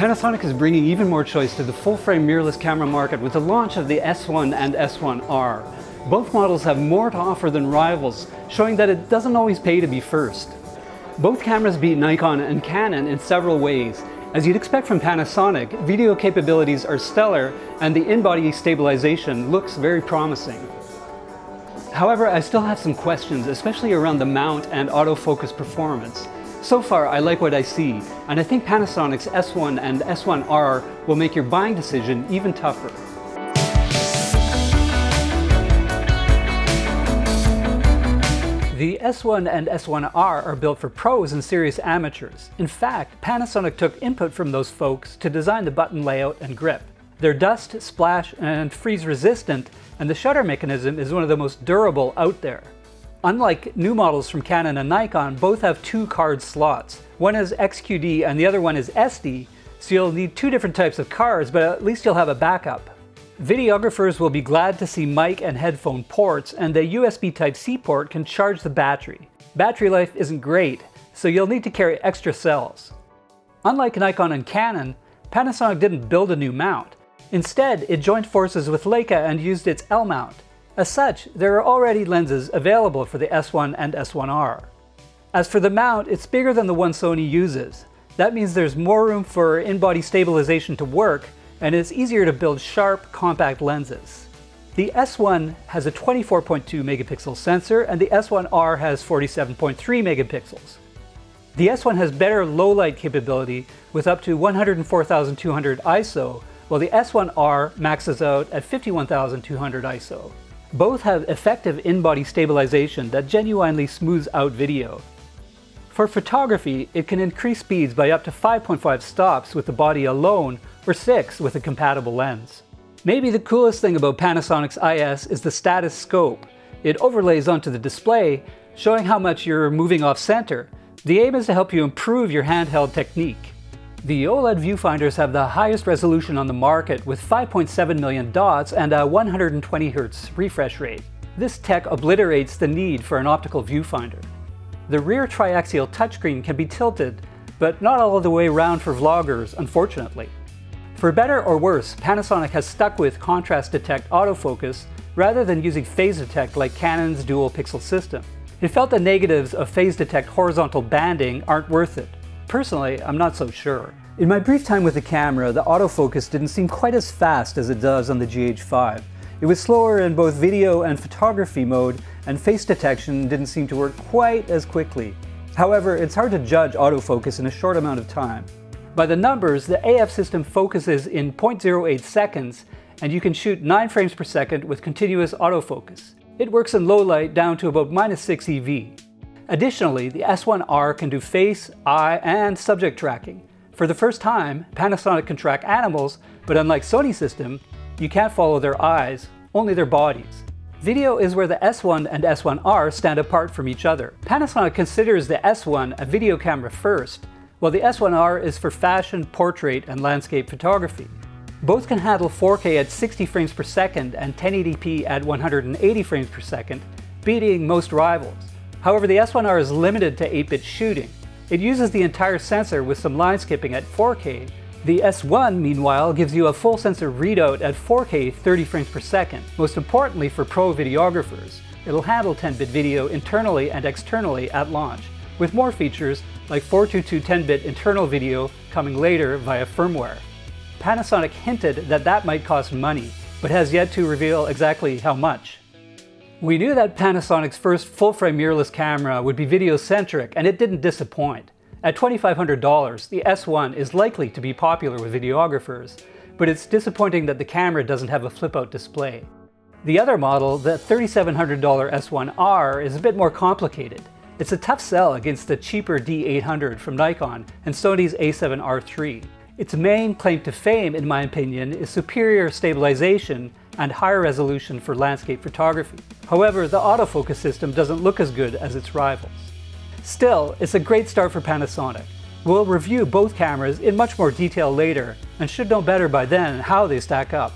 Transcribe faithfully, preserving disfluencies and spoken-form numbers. Panasonic is bringing even more choice to the full-frame mirrorless camera market with the launch of the S one and S one R. Both models have more to offer than rivals, showing that it doesn't always pay to be first. Both cameras beat Nikon and Canon in several ways. As you'd expect from Panasonic, video capabilities are stellar and the in-body stabilization looks very promising. However, I still have some questions, especially around the mount and autofocus performance. So far, I like what I see, and I think Panasonic's S one and S one R will make your buying decision even tougher. The S one and S one R are built for pros and serious amateurs. In fact, Panasonic took input from those folks to design the button layout and grip. They're dust, splash, and freeze resistant, and the shutter mechanism is one of the most durable out there. Unlike new models from Canon and Nikon, both have two card slots. One is X Q D and the other one is S D, so you'll need two different types of cards, but at least you'll have a backup. Videographers will be glad to see mic and headphone ports, and the U S B Type C port can charge the battery. Battery life isn't great, so you'll need to carry extra cells. Unlike Nikon and Canon, Panasonic didn't build a new mount. Instead, it joined forces with Leica and used its L mount. As such, there are already lenses available for the S one and S one R. As for the mount, it's bigger than the one Sony uses. That means there's more room for in-body stabilization to work, and it's easier to build sharp, compact lenses. The S one has a twenty-four point two megapixel sensor, and the S one R has forty-seven point three megapixels. The S one has better low-light capability with up to one hundred four thousand two hundred I S O, while the S one R maxes out at fifty-one thousand two hundred I S O. Both have effective in-body stabilization that genuinely smooths out video. For photography, it can increase speeds by up to five point five stops with the body alone, or six with a compatible lens. Maybe the coolest thing about Panasonic's I S is the status scope. It overlays onto the display, showing how much you're moving off center. The aim is to help you improve your handheld technique. The OLED viewfinders have the highest resolution on the market with five point seven million dots and a one hundred twenty hertz refresh rate. This tech obliterates the need for an optical viewfinder. The rear triaxial touchscreen can be tilted, but not all the way around for vloggers, unfortunately. For better or worse, Panasonic has stuck with contrast detect autofocus rather than using phase detect like Canon's dual pixel system. It felt the negatives of phase detect horizontal banding aren't worth it. Personally, I'm not so sure. In my brief time with the camera, the autofocus didn't seem quite as fast as it does on the G H five. It was slower in both video and photography mode, and face detection didn't seem to work quite as quickly. However, it's hard to judge autofocus in a short amount of time. By the numbers, the A F system focuses in zero point zero eight seconds, and you can shoot nine frames per second with continuous autofocus. It works in low light down to about minus six E V. Additionally, the S one R can do face, eye, and subject tracking. For the first time, Panasonic can track animals, but unlike Sony's system, you can't follow their eyes, only their bodies. Video is where the S one and S one R stand apart from each other. Panasonic considers the S one a video camera first, while the S one R is for fashion, portrait, and landscape photography. Both can handle four K at sixty frames per second and ten eighty p at one hundred eighty frames per second, beating most rivals. However, the S one R is limited to eight bit shooting. It uses the entire sensor with some line skipping at four K. The S one, meanwhile, gives you a full sensor readout at four K thirty frames per second. Most importantly for pro videographers, it'll handle ten bit video internally and externally at launch, with more features like four twenty-two ten bit internal video coming later via firmware. Panasonic hinted that that might cost money, but has yet to reveal exactly how much. We knew that Panasonic's first full-frame mirrorless camera would be video-centric, and it didn't disappoint. At twenty-five hundred dollars, the S one is likely to be popular with videographers, but it's disappointing that the camera doesn't have a flip-out display. The other model, the thirty-seven hundred dollar S one R, is a bit more complicated. It's a tough sell against the cheaper D eight hundred from Nikon and Sony's A seven R three. Its main claim to fame, in my opinion, is superior stabilization and higher resolution for landscape photography. However, the autofocus system doesn't look as good as its rivals. Still, it's a great start for Panasonic. We'll review both cameras in much more detail later, and should know better by then how they stack up.